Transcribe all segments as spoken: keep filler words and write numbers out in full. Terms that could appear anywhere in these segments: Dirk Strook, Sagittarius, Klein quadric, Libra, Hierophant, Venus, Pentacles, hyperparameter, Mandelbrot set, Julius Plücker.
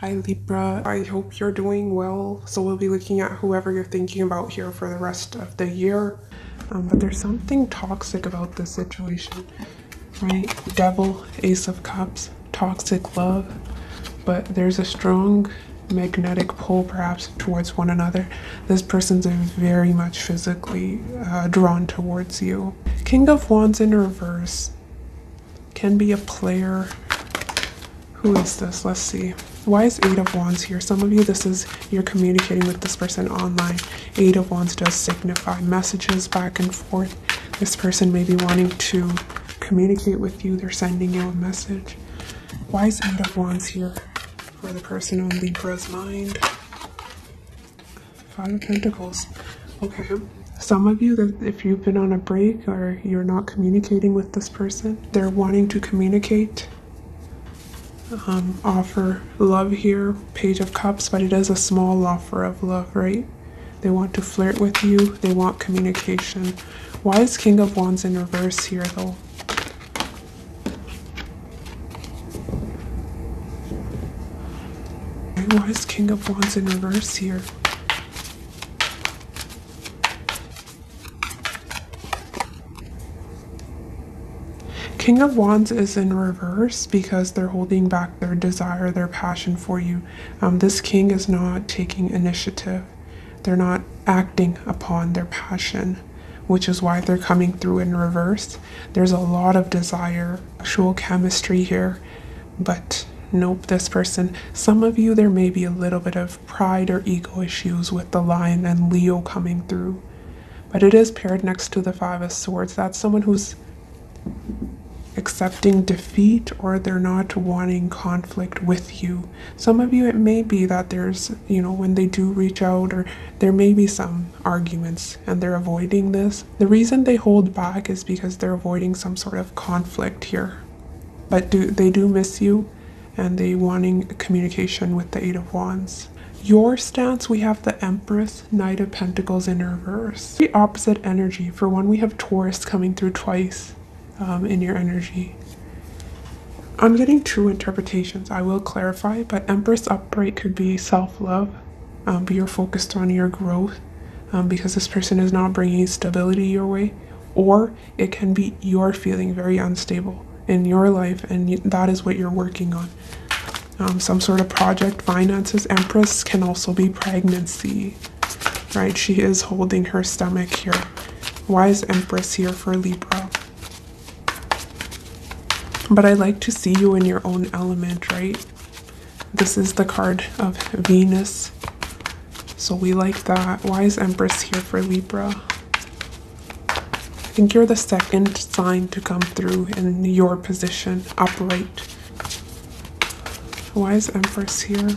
Hi Libra, I hope you're doing well. So we'll be looking at whoever you're thinking about here for the rest of the year. Um, but there's something toxic about this situation, right? Devil, Ace of Cups, toxic love. But there's a strong magnetic pull perhaps towards one another. This person's very much physically uh, drawn towards you. King of Wands in reverse can be a player. Who is this? Let's see. Why is Eight of Wands here? Some of you, this is, you're communicating with this person online. Eight of Wands does signify messages back and forth. This person may be wanting to communicate with you. They're sending you a message. Why is Eight of Wands here for the person on Libra's mind? Five of Pentacles. Okay. Some of you, that if you've been on a break or you're not communicating with this person, they're wanting to communicate. Um, offer love here, Page of Cups, but it is a small offer of love, right? They want to flirt with you, they want communication. Why is King of Wands in reverse here though? Why is King of Wands in reverse here? King of Wands is in reverse because they're holding back their desire, their passion for you. Um, this king is not taking initiative. They're not acting upon their passion, which is why they're coming through in reverse. There's a lot of desire, actual chemistry here, but nope, this person. Some of you, there may be a little bit of pride or ego issues with the Lion and Leo coming through, but it is paired next to the Five of Swords. That's someone who's accepting defeat, or they're not wanting conflict with you. Some of you, it may be that there's, you know, when they do reach out, or there may be some arguments and they're avoiding this. The reason they hold back is because they're avoiding some sort of conflict here. But do they do miss you, and they wanting communication with the Eight of Wands. Your stance, we have the Empress, Knight of Pentacles in reverse. The opposite energy. For one, we have Taurus coming through twice. Um, in your energy. I'm getting two interpretations, I will clarify, but Empress upright could be self-love, um, but you're focused on your growth um, because this person is not bringing stability your way, or it can be you're feeling very unstable in your life and you, that is what you're working on. Um, some sort of project, finances. Empress can also be pregnancy, right? She is holding her stomach here. Why is Empress here for Libra? But I like to see you in your own element, right? This is the card of Venus. So we like that. Why is Empress here for Libra? I think you're the second sign to come through in your position, upright. Why is Empress here?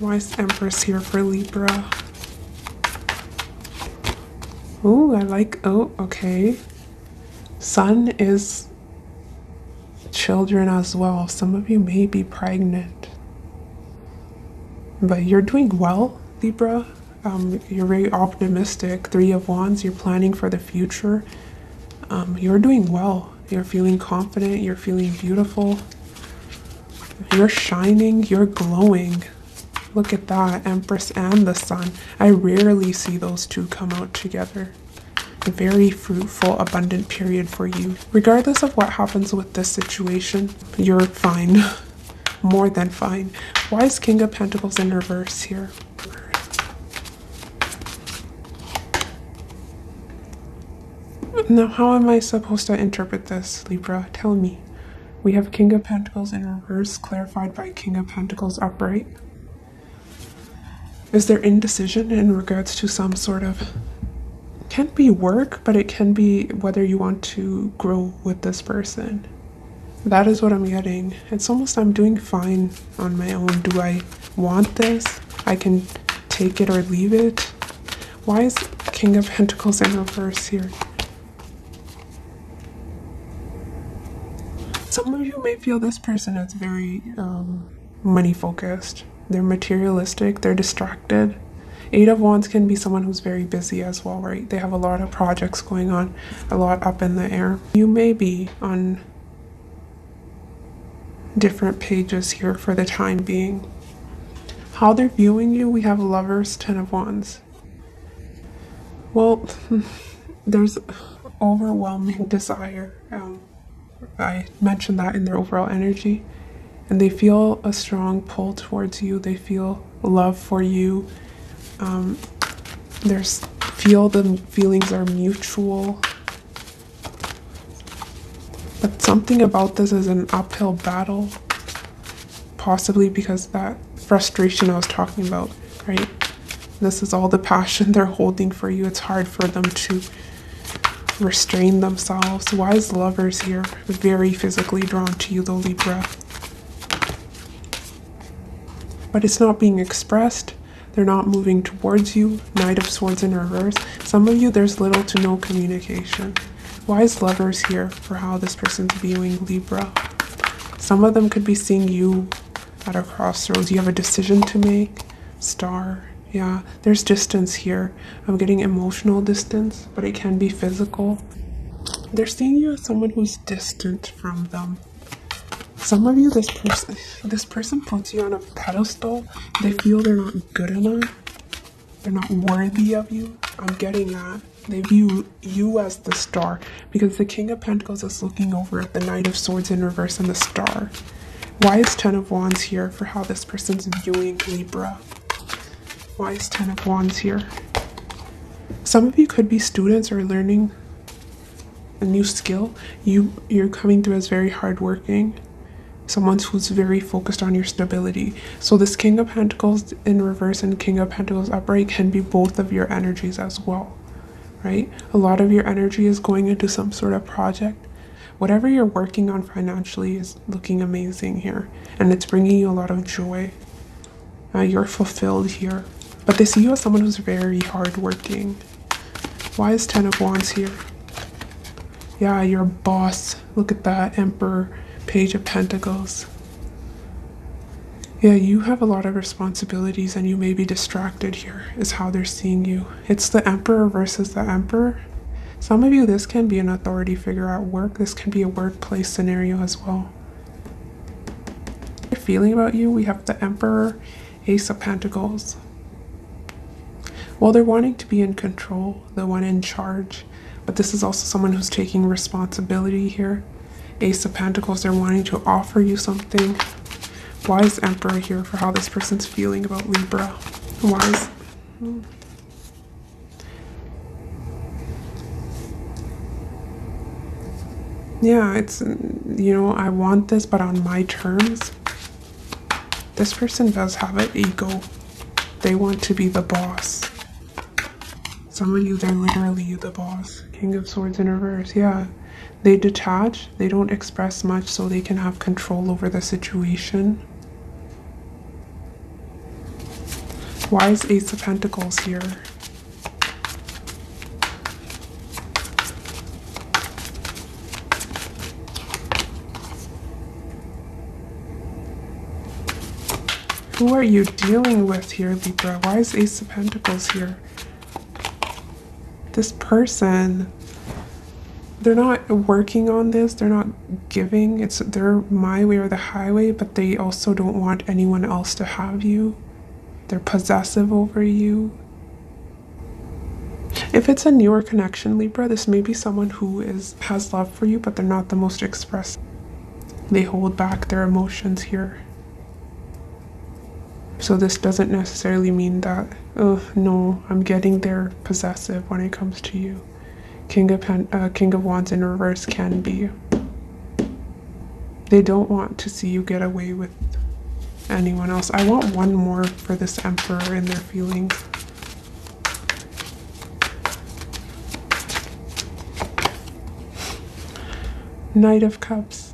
Why is Empress here for Libra? Ooh, I like, oh, okay. Sun is children as well. Some of you may be pregnant, but you're doing well, Libra. Um, you're very optimistic. Three of Wands, you're planning for the future. Um, you're doing well. You're feeling confident. You're feeling beautiful. You're shining. You're glowing. Look at that, Empress and the Sun. I rarely see those two come out together. A very fruitful, abundant period for you. Regardless of what happens with this situation, you're fine. More than fine. Why is King of Pentacles in reverse here? Now, how am I supposed to interpret this, Libra? Tell me. We have King of Pentacles in reverse, clarified by King of Pentacles upright. Is there indecision in regards to some sort of... can be work, but it can be whether you want to grow with this person. That is what I'm getting. It's almost I'm doing fine on my own. Do I want this? I can take it or leave it. Why is King of Pentacles in reverse here? Some of you may feel this person is very um, money focused. They're materialistic, they're distracted. Eight of Wands can be someone who's very busy as well, right? They have a lot of projects going on, a lot up in the air. You may be on different pages here for the time being. How they're viewing you, we have Lovers, Ten of Wands. Well, there's overwhelming desire. Um, I mentioned that in their overall energy. And they feel a strong pull towards you. They feel love for you. Um, there's feel the feelings are mutual. But something about this is an uphill battle. Possibly because that frustration I was talking about, right? This is all the passion they're holding for you. It's hard for them to restrain themselves. Wise Lovers here, very physically drawn to you though, Libra. But it's not being expressed. They're not moving towards you. Knight of Swords in reverse. Some of you, there's little to no communication. Wise Lovers here for how this person's viewing Libra. Some of them could be seeing you at a crossroads. You have a decision to make. Star. Yeah, there's distance here. I'm getting emotional distance, but it can be physical. They're seeing you as someone who's distant from them. Some of you, this person this person puts you on a pedestal. They feel they're not good enough. They're not worthy of you. I'm getting that. They view you as the star, because the King of Pentacles is looking over at the Knight of Swords in reverse and the Star. Why is Ten of Wands here for how this person's viewing Libra? Why is Ten of Wands here? Some of you could be students or learning a new skill. You, you're coming through as very hardworking. Someone who's very focused on your stability. So this King of Pentacles in reverse and King of Pentacles upright can be both of your energies as well, right? A lot of your energy is going into some sort of project. Whatever you're working on financially is looking amazing here, and it's bringing you a lot of joy. Uh, you're fulfilled here, but they see you as someone who's very hardworking. Why is Ten of Wands here? Yeah, you're a boss. Look at that, Emperor. Page of Pentacles. Yeah, you have a lot of responsibilities and you may be distracted here, is how they're seeing you. It's the Emperor versus the Emperor. Some of you, this can be an authority figure at work. This can be a workplace scenario as well. Your feeling about you, we have the Emperor, Ace of Pentacles. Well, they're wanting to be in control, the one in charge, but this is also someone who's taking responsibility here. Ace of Pentacles, they're wanting to offer you something. Why is Emperor here for how this person's feeling about Libra? Why is... Hmm. Yeah, it's, you know, I want this, but on my terms. This person does have an ego. They want to be the boss. Some of you, they're literally the boss. King of Swords in reverse, yeah. They detach, they don't express much, so they can have control over the situation. Why is Ace of Pentacles here? Who are you dealing with here, Libra? Why is Ace of Pentacles here? This person... they're not working on this, they're not giving, it's they're my way or the highway, but they also don't want anyone else to have you. They're possessive over you. If it's a newer connection, Libra, this may be someone who is has love for you, but they're not the most expressive. They hold back their emotions here. So this doesn't necessarily mean that, oh no, I'm getting they're possessive when it comes to you. King of, Pen uh, King of Wands in reverse can be. They don't want to see you get away with anyone else. I want one more for this Emperor in their feelings. Knight of Cups.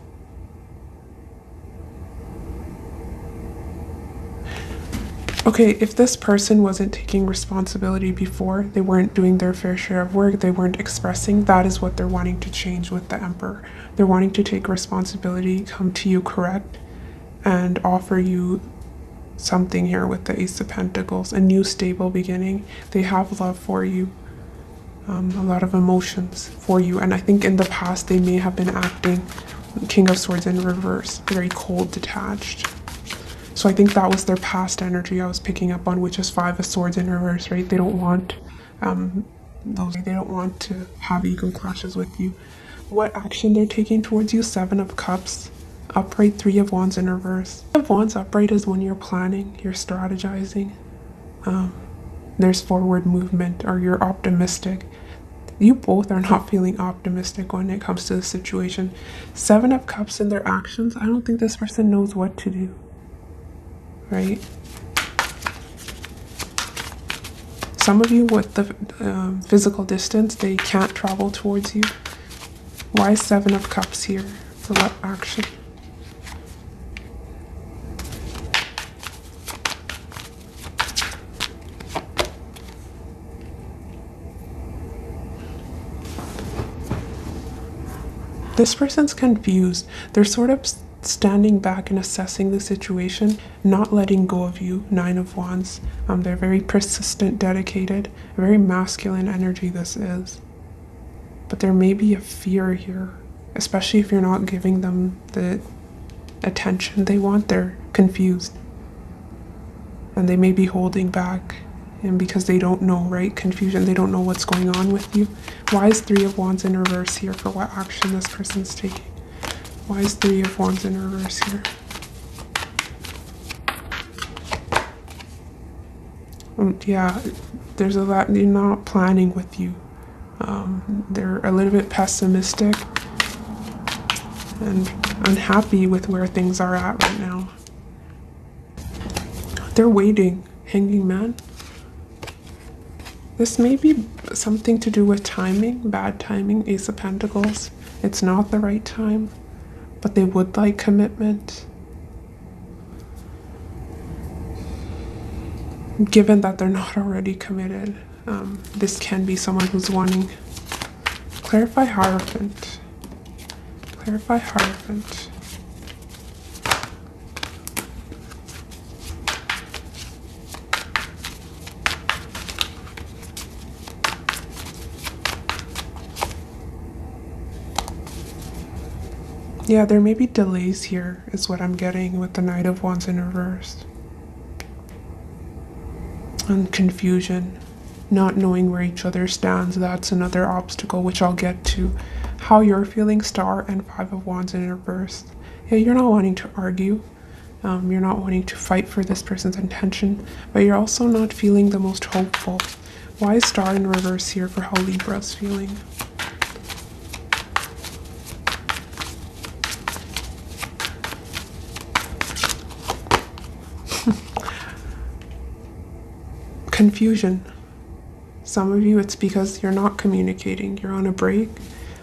Okay, if this person wasn't taking responsibility before, they weren't doing their fair share of work, they weren't expressing, that is what they're wanting to change with the Emperor. They're wanting to take responsibility, come to you correct, and offer you something here with the Ace of Pentacles, a new stable beginning. They have love for you, um, a lot of emotions for you, and I think in the past they may have been acting King of Swords in reverse, very cold, detached. So I think that was their past energy I was picking up on, which is Five of Swords in reverse, right? They don't want um, those. They don't want to have ego clashes with you. What action they're taking towards you? Seven of Cups upright, Three of Wands in reverse. Three of Wands upright is when you're planning, you're strategizing. Um, there's forward movement, or you're optimistic. You both are not feeling optimistic when it comes to the situation. Seven of Cups in their actions. I don't think this person knows what to do, right? Some of you with the um, physical distance, they can't travel towards you. Why Seven of Cups here? For what action? This person's confused. They're sort of standing back and assessing the situation, not letting go of you. Nine of Wands. Um, they're very persistent, dedicated, very masculine energy this is. But there may be a fear here, especially if you're not giving them the attention they want. They're confused. And they may be holding back, and because they don't know, right? Confusion, they don't know what's going on with you. Why is Three of Wands in reverse here? For what action this person's taking? Why is Three of Wands in reverse here? Um, yeah, there's a lot, they're not planning with you. Um, they're a little bit pessimistic and unhappy with where things are at right now. They're waiting, Hanging Man. This may be something to do with timing, bad timing, Ace of Pentacles. It's not the right time, but they would like commitment. Given that they're not already committed, um, this can be someone who's wanting. Clarify Hierophant. Clarify Hierophant. Yeah, there may be delays here, is what I'm getting with the Knight of Wands in reverse. And confusion, not knowing where each other stands, that's another obstacle, which I'll get to. How you're feeling, Star and Five of Wands in reverse. Yeah, you're not wanting to argue. Um, you're not wanting to fight for this person's intention, but you're also not feeling the most hopeful. Why is Star in reverse here for how Libra's feeling? Confusion. Some of you, it's because you're not communicating, you're on a break,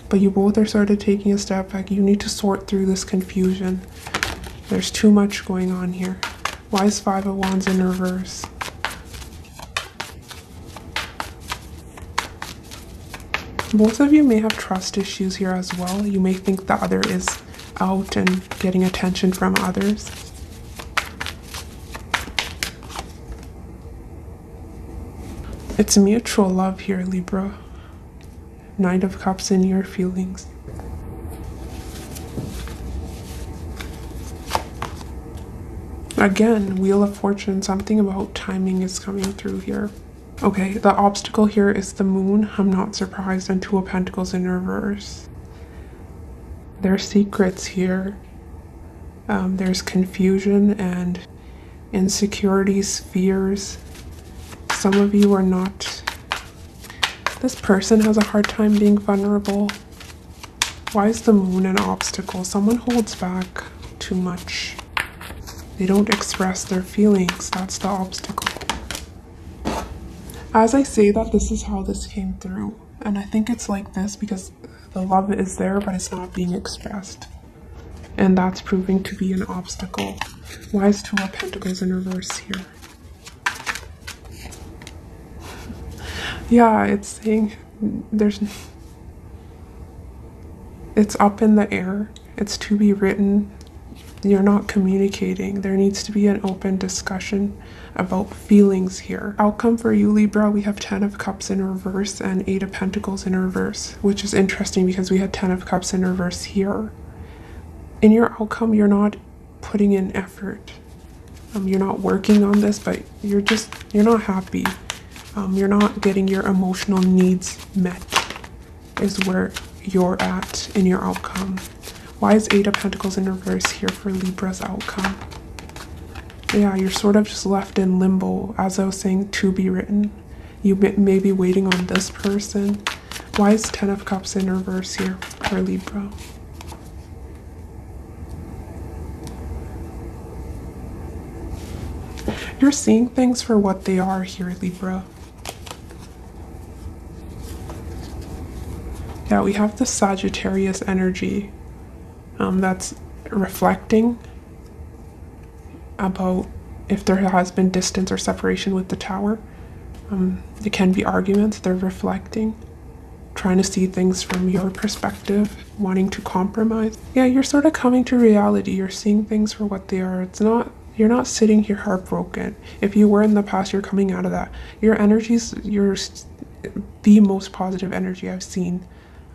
but you both are sort of taking a step back. You need to sort through this confusion. There's too much going on here. Why is Five of Wands in reverse? Both of you may have trust issues here as well. You may think the other is out and getting attention from others. It's mutual love here, Libra. Knight of Cups in your feelings. Again, Wheel of Fortune, something about timing is coming through here. Okay, the obstacle here is the Moon. I'm not surprised. And Two of Pentacles in reverse. There are secrets here. Um, there's confusion and insecurities, fears. Some of you are not. This person has a hard time being vulnerable. Why is the Moon an obstacle? Someone holds back too much. They don't express their feelings. That's the obstacle. As I say that, this is how this came through. And I think it's like this because the love is there, but it's not being expressed. And that's proving to be an obstacle. Why is Two of Pentacles in reverse here? Yeah, it's saying there's, it's up in the air, it's to be written, you're not communicating. There needs to be an open discussion about feelings here. Outcome for you, Libra, we have Ten of Cups in reverse and Eight of Pentacles in reverse, which is interesting because we had Ten of Cups in reverse here. in your outcome, you're not putting in effort. Um, you're not working on this, but you're just, you're not happy. Um, you're not getting your emotional needs met is where you're at in your outcome. Why is Eight of Pentacles in reverse here for Libra's outcome? Yeah, you're sort of just left in limbo, as I was saying, to be written. You may be waiting on this person. Why is Ten of Cups in reverse here for Libra? You're seeing things for what they are here, Libra. Yeah, we have the Sagittarius energy um, that's reflecting about if there has been distance or separation with the Tower. Um, it can be arguments. They're reflecting, trying to see things from your perspective, wanting to compromise. Yeah, you're sort of coming to reality. You're seeing things for what they are. It's not, you're not sitting here heartbroken. If you were in the past, you're coming out of that. Your energy's, you're the most positive energy I've seen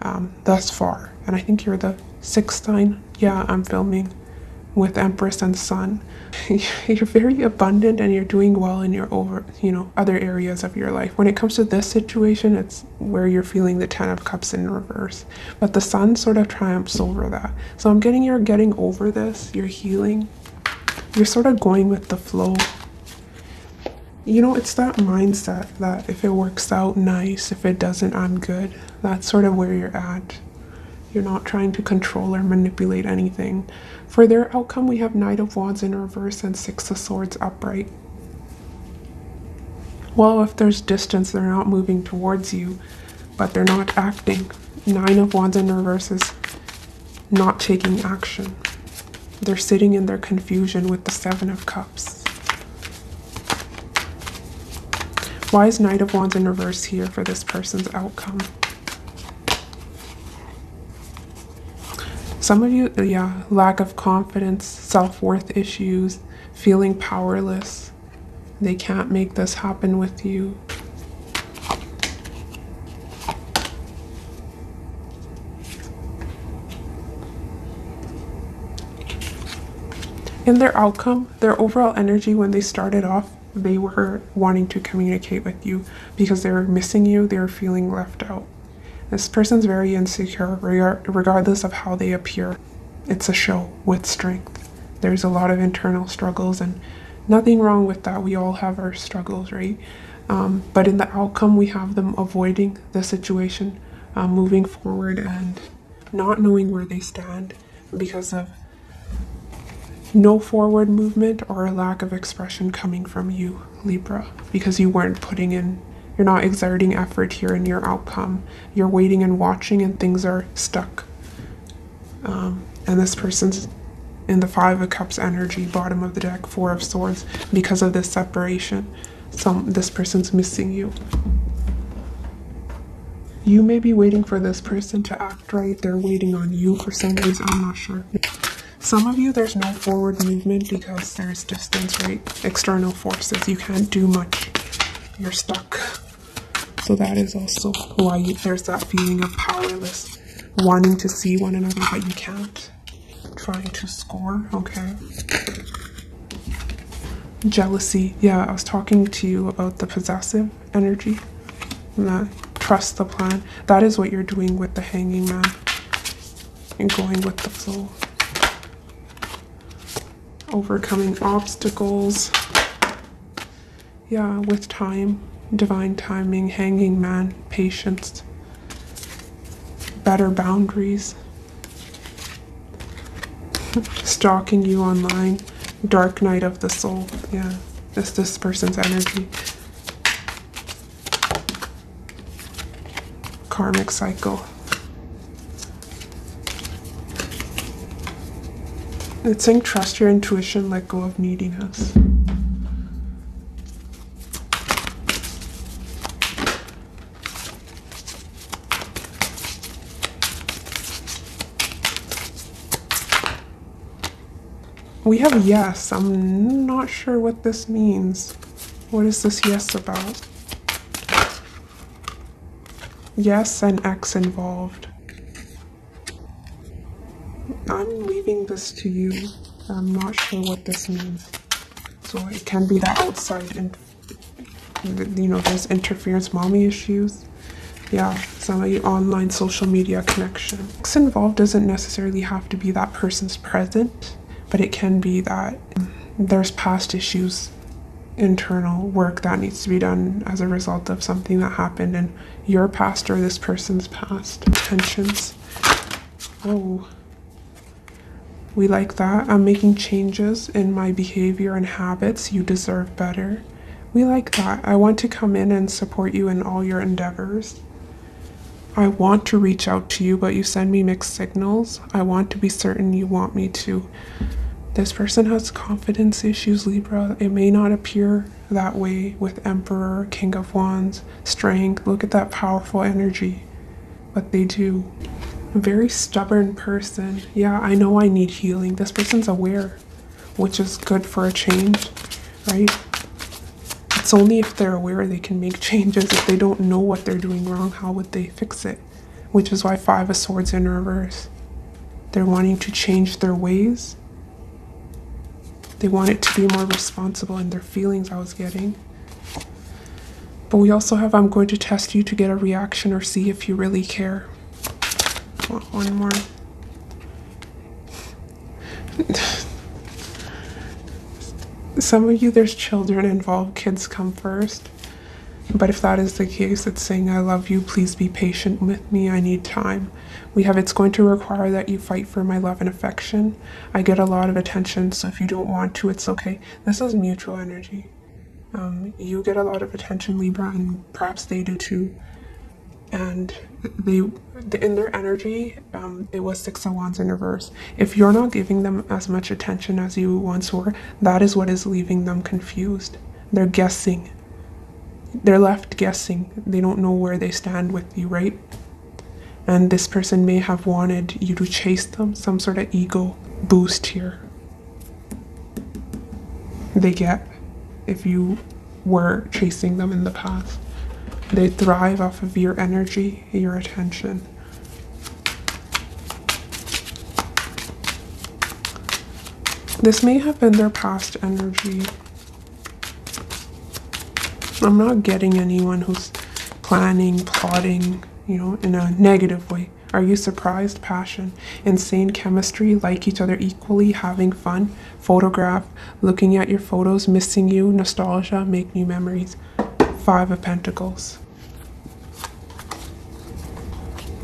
um, thus far. And I think you're the sixth sign. Yeah, I'm filming with Empress and Sun. You're very abundant and you're doing well in your over, you know, other areas of your life. When it comes to this situation, it's where you're feeling the Ten of Cups in reverse. But the Sun sort of triumphs over that. So I'm getting you're getting over this, you're healing. You're sort of going with the flow. You know, it's that mindset that if it works out, nice. If it doesn't, I'm good. That's sort of where you're at. You're not trying to control or manipulate anything. For their outcome, we have Knight of Wands in reverse and Six of Swords upright. Well, if there's distance, they're not moving towards you, but they're not acting. Nine of Wands in reverse is not taking action. They're sitting in their confusion with the Seven of Cups. Why is Knight of Wands in reverse here for this person's outcome? Some of you, yeah, lack of confidence, self-worth issues, feeling powerless. They can't make this happen with you. In their outcome, their overall energy when they started off, they were wanting to communicate with you because they were missing you, they were feeling left out. This person's very insecure, regardless of how they appear. It's a show with strength. There's a lot of internal struggles and nothing wrong with that. We all have our struggles, right? Um, but in the outcome, we have them avoiding the situation, uh, moving forward and not knowing where they stand because of no forward movement or a lack of expression coming from you, Libra, because you weren't putting in. You're not exerting effort here in your outcome. You're waiting and watching and things are stuck. Um, and this person's in the Five of Cups energy, bottom of the deck, Four of Swords. Because of this separation, some this person's missing you. You may be waiting for this person to act right. They're waiting on you for some reason. I'm not sure. Some of you, there's no forward movement because there's distance, right? External forces. You can't do much. You're stuck. So that is also why you, there's that feeling of powerless, wanting to see one another, but you can't. Trying to score, okay. Jealousy. Yeah, I was talking to you about the possessive energy. Nah, trust the plan. That is what you're doing with the Hanging Man. You're going with the flow. Overcoming obstacles. Yeah, with time, divine timing, Hanging Man, patience, better boundaries, stalking you online, dark night of the soul. Yeah, it's this person's energy. Karmic cycle. It's saying trust your intuition, let go of needing us. We have yes. I'm not sure what this means. What is this yes about? Yes and X involved. I'm leaving this to you. I'm not sure what this means. So it can be that outside, and you know, there's interference, mommy issues. Yeah, some of your online social media connection. What's involved doesn't necessarily have to be that person's present, but it can be that there's past issues, internal work that needs to be done as a result of something that happened in your past or this person's past. Tensions. Oh, we like that. I'm making changes in my behavior and habits. You deserve better. We like that. I want to come in and support you in all your endeavors. I want to reach out to you, but you send me mixed signals. I want to be certain you want me to. This person has confidence issues, Libra. It may not appear that way with Emperor, King of Wands, Strength. Look at that powerful energy. But they do. A very stubborn person. Yeah, I know I need healing. This person's aware, which is good for a change, right? It's only if they're aware they can make changes. If they don't know what they're doing wrong, how would they fix it? Which is why Five of Swords in reverse. They're wanting to change their ways. They want it to be more responsible in their feelings, I was getting. But we also have, I'm going to test you to get a reaction or see if you really care. Want one more. Some of you, there's children involved, kids come first. But if that is the case, it's saying, I love you, please be patient with me, I need time. We have, it's going to require that you fight for my love and affection. I get a lot of attention, so if you don't want to, it's okay. This is mutual energy. Um, you get a lot of attention, Libra, and perhaps they do too. And they, in their energy, um, it was Six of Wands in reverse. If you're not giving them as much attention as you once were, that is what is leaving them confused. They're guessing. They're left guessing. They don't know where they stand with you, right? And this person may have wanted you to chase them, some sort of ego boost here. They get if you were chasing them in the past. They thrive off of your energy, your attention. This may have been their past energy. I'm not getting anyone who's planning, plotting, you know, in a negative way. Are you surprised? Passion, insane chemistry, like each other equally, having fun, photograph, looking at your photos, missing you, nostalgia, make new memories. Five of Pentacles.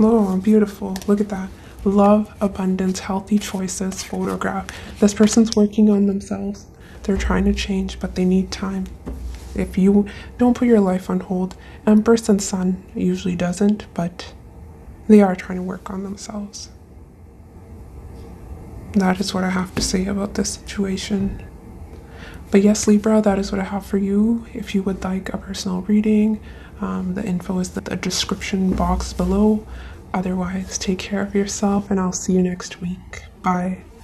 Oh, beautiful. Look at that. Love, abundance, healthy choices, photograph. This person's working on themselves. They're trying to change, but they need time. If you don't put your life on hold, Empress and Sun usually doesn't, but they are trying to work on themselves. That is what I have to say about this situation. But yes, Libra, that is what I have for you. If you would like a personal reading, um, the info is in the description box below. Otherwise, take care of yourself, and I'll see you next week. Bye.